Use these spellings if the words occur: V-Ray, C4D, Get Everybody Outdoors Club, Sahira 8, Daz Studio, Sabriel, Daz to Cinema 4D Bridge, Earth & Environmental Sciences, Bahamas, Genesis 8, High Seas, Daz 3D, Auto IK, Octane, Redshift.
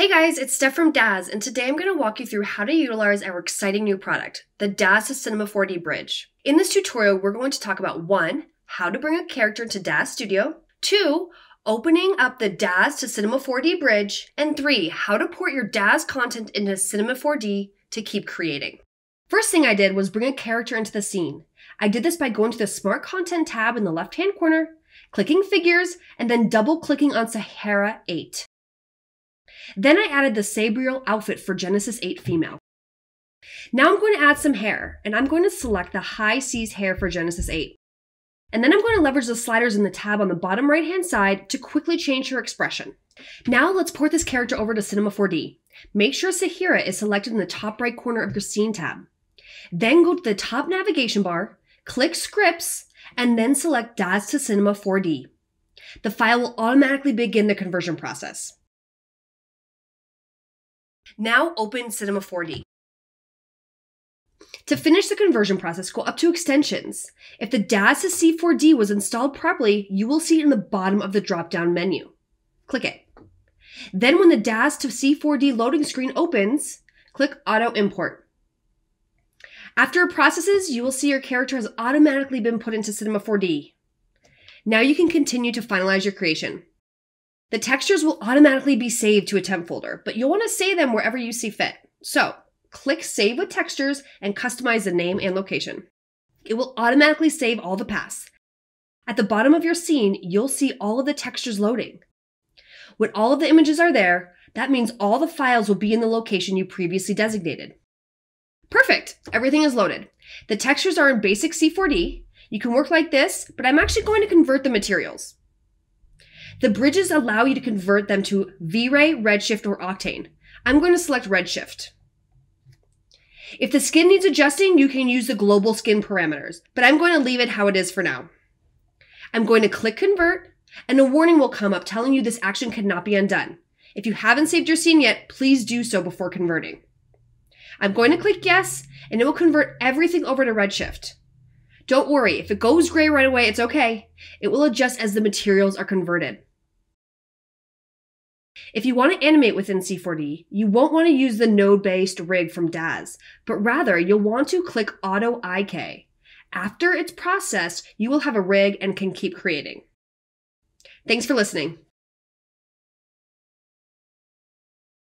Hey guys, it's Steph from Daz, and today I'm going to walk you through how to utilize our exciting new product, the Daz to Cinema 4D Bridge. In this tutorial, we're going to talk about 1. How to bring a character into Daz Studio, 2. Opening up the Daz to Cinema 4D Bridge, and 3. How to port your Daz content into Cinema 4D to keep creating. First thing I did was bring a character into the scene. I did this by going to the Smart Content tab in the left-hand corner, clicking Figures, and then double-clicking on Sahira 8. Then I added the Sabriel outfit for Genesis 8 female. Now I'm going to add some hair, and I'm going to select the High Seas hair for Genesis 8. And then I'm going to leverage the sliders in the tab on the bottom right-hand side to quickly change her expression. Now let's port this character over to Cinema 4D. Make sure Sahira is selected in the top right corner of your scene tab. Then go to the top navigation bar, click Scripts, and then select Daz to Cinema 4D. The file will automatically begin the conversion process. Now open Cinema 4D. To finish the conversion process, go up to Extensions. If the Daz to C4D was installed properly, you will see it in the bottom of the drop-down menu. Click it. Then when the Daz to C4D loading screen opens, click Auto Import. After it processes, you will see your character has automatically been put into Cinema 4D. Now you can continue to finalize your creation. The textures will automatically be saved to a temp folder, but you'll want to save them wherever you see fit. So, click Save with Textures and customize the name and location. It will automatically save all the paths. At the bottom of your scene, you'll see all of the textures loading. When all of the images are there, that means all the files will be in the location you previously designated. Perfect! Everything is loaded. The textures are in basic C4D. You can work like this, but I'm actually going to convert the materials. The bridges allow you to convert them to V-Ray, Redshift, or Octane. I'm going to select Redshift. If the skin needs adjusting, you can use the global skin parameters, but I'm going to leave it how it is for now. I'm going to click Convert, and a warning will come up telling you this action cannot be undone. If you haven't saved your scene yet, please do so before converting. I'm going to click Yes, and it will convert everything over to Redshift. Don't worry, if it goes gray right away, it's okay. It will adjust as the materials are converted. If you want to animate within C4D, you won't want to use the node-based rig from Daz, but rather you'll want to click Auto IK. After it's processed, you will have a rig and can keep creating. Thanks for listening.